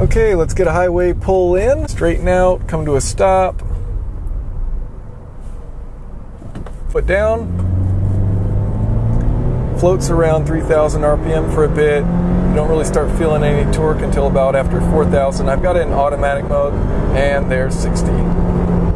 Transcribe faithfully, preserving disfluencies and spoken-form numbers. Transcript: Okay, let's get a highway pull in, straighten out, come to a stop, foot down, floats around three thousand R P M for a bit. You don't really start feeling any torque until about after four thousand. I've got it in automatic mode, and there's sixty.